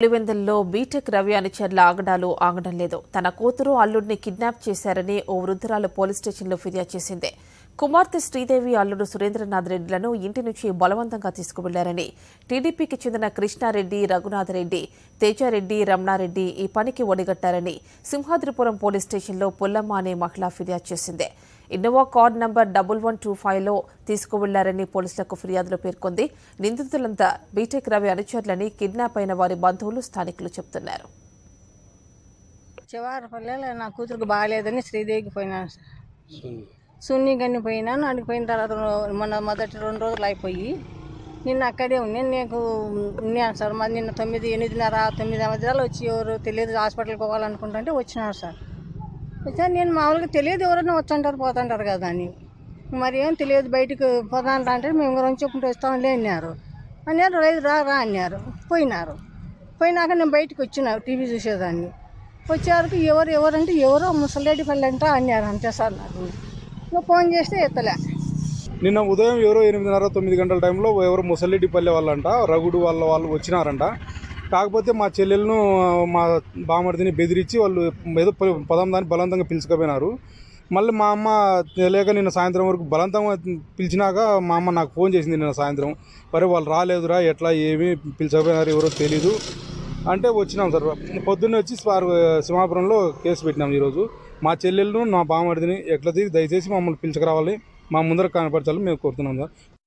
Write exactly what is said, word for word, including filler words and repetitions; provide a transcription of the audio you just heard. పులివెందుల్లో బీటెక్ రవి అనుచరుల ఆగడాలు ఆగడం లేదు. తన కూతురు అల్లుడిని కిడ్నాప్ చేశారని ఓ వృద్ధురాలు పోలీస్ స్టేషన్లో ఫిర్యాదు చేసింది. కుమార్తె శ్రీదేవి అల్లుడు సురేంద్రనాథ్ రెడ్డిలను ఇంటి నుంచి బలవంతంగా తీసుకువెళ్లారని టీడీపీకి చెందిన కృష్ణారెడ్డి, రఘునాథరెడ్డి, తేజారెడ్డి, రమణారెడ్డి ఈ పనికి ఒడిగట్టారని సింహాద్రిపురం పోలీస్ స్టేషన్లో పుల్లమ్మ అనే మహిళ ఫిర్యాదు చేసింది. Innova car number double one two ఫైవ్లో తీసుకువెళ్లారని పోలీసులకు ఫిర్యాదులో పేర్కొంది. నిందితులంతా బీటెక్ రవి అనుచరులని కిడ్నాప్ అయిన వారి బంధువులు స్థానికులు చెబుతున్నారు. చివరి పల్లెలో నా కూతురుకు బాగలేదని శ్రీదేవికి పోయినాను సార్. సున్ని గని పోయినాను. అడిగి పోయిన తర్వాత మొన్న మొదటి రెండు రోజులు అయిపోయి నిన్న అక్కడే ఉన్నాను. నీకు ఉన్నాను సార్. మరి నిన్న తొమ్మిది ఎనిమిదిన్నర తొమ్మిది మధ్యలో వచ్చి ఎవరు తెలియదు హాస్పిటల్కి పోవాలనుకుంటుంటే వచ్చినారు సార్. వచ్చా నేను మామూలుగా తెలియదు ఎవరైనా వచ్చంటారు పోతుంటారు కదా అని, మరి ఏం తెలియదు బయటకు పోతాంటా అంటే మేము ఇంకో రోజు చెప్పుకుంటూ వస్తాంలే అన్నారు. అన్నారు లేదు రా రా అన్నారు. పోయినారు. పోయినాక నేను బయటకు వచ్చినా టీవీ చూసేదాన్ని. వచ్చేవరకు ఎవరు ఎవరంటే ఎవరో ముసలేడి పళ్ళంట అన్నారు అంతే సార్. నాకు నువ్వు ఫోన్ చేస్తే ఎత్తలే. నిన్న ఉదయం ఎవరో ఎనిమిదిన్నర తొమ్మిది గంటల టైంలో ఎవరు ముసలేడి పల్లె వాళ్ళంట రఘుడు వాళ్ళ వాళ్ళు వచ్చినారంట. కాకపోతే మా చెల్లెలను మా బామర్దిని బెదిరించి వాళ్ళు ఏదో పదం దాన్ని బలవంతంగా పిలుచుకుపోయినారు. మళ్ళీ మా అమ్మ తెలియక నిన్న సాయంత్రం వరకు బలవంతంగా పిలిచినాక మా అమ్మ నాకు ఫోన్ చేసింది నిన్న సాయంత్రం. మరి వాళ్ళు రాలేదురా, ఎట్లా ఏమి పిలుచుకుపోయినారు ఎవరో తెలీదు అంటే వచ్చినాం సార్. పొద్దున్నే వచ్చి సింహాపురంలో కేసు పెట్టినాం. ఈరోజు మా చెల్లెలను మా బామర్దిని ఎట్లా దయచేసి మమ్మల్ని పిలుచుకురావాలి, మా ముందర కనపరచాలని మేము కోరుతున్నాం సార్.